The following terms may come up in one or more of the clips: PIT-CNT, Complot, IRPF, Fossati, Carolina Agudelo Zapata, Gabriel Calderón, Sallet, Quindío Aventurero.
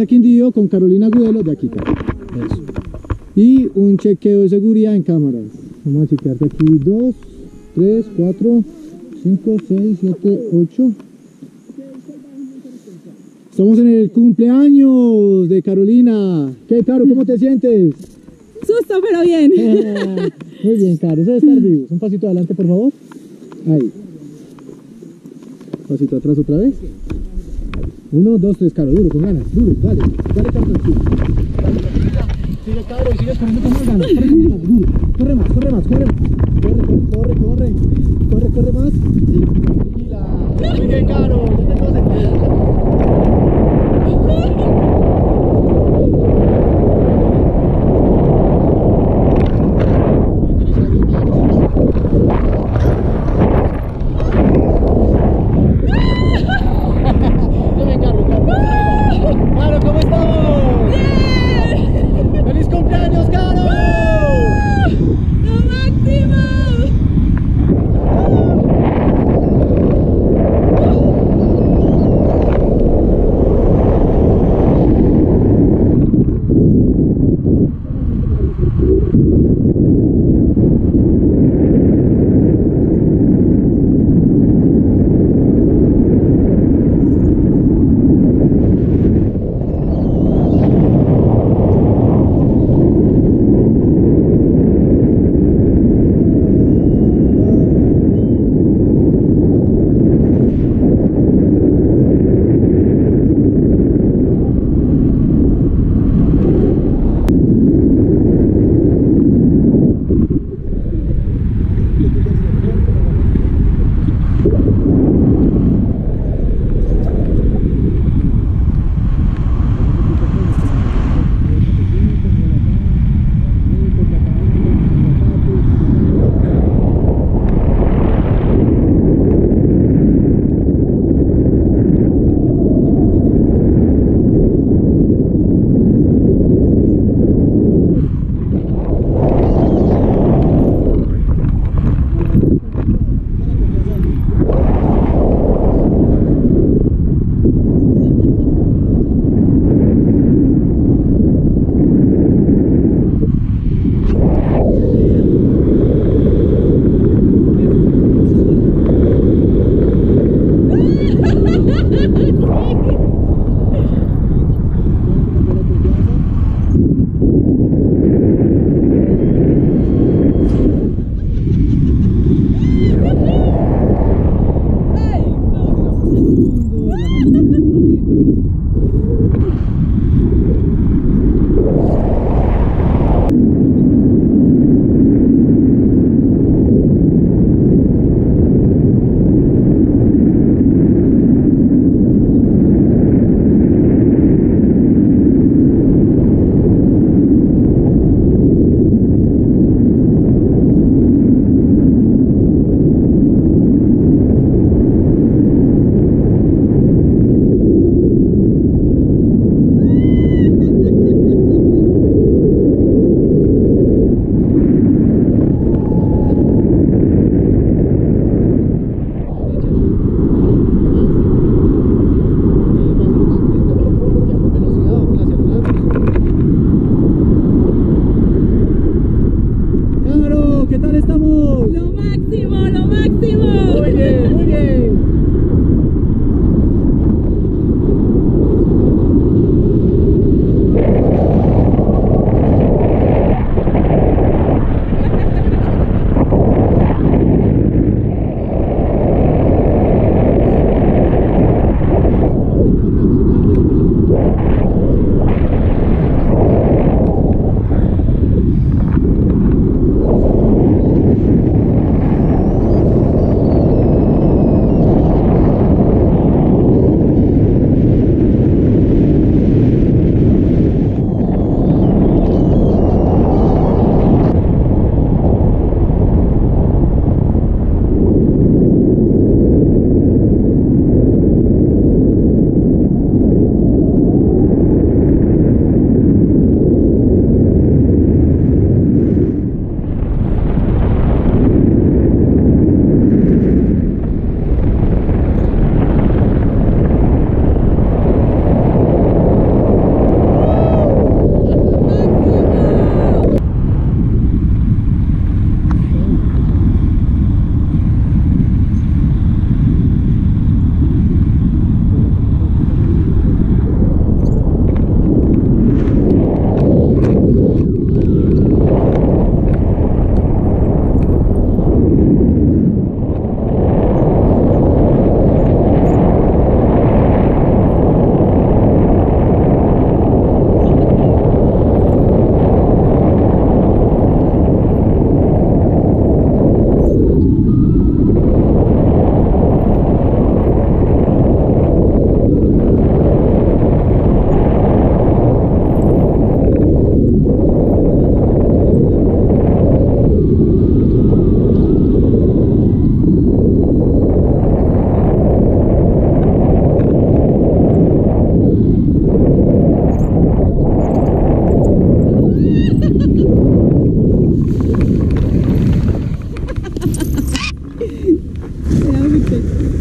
hasta Quindío con Carolina Agudelo de Aquita. Eso. Y un chequeo de seguridad en cámaras. Vamos a chequear de aquí 2, 3, 4, 5, 6, 7, 8. Estamos en el cumpleaños de Carolina. ¿Qué, Caro? ¿Cómo te sientes? Susto, pero bien. Muy bien, Caro. Eso debe estar vivo. Un pasito adelante, por favor. Ahí. Pasito atrás otra vez. 1, 2, 3, Caro. Duro, con ganas. Duro, dale. Dale, Caro. Sigue, Caro. Y sigues corriendo con más ganas. Corre más, corre más, corre. Corre, corre, corre. Corre, corre más. Tranquila. Muy bien, Caro. Ya te conoces.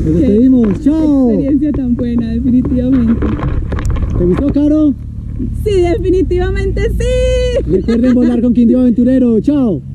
Nos despedimos. ¡Chao! Experiencia tan buena, definitivamente. ¿Te gustó, Caro? Sí, definitivamente sí. Recuerden volar con Quindío Aventurero. ¡Chao!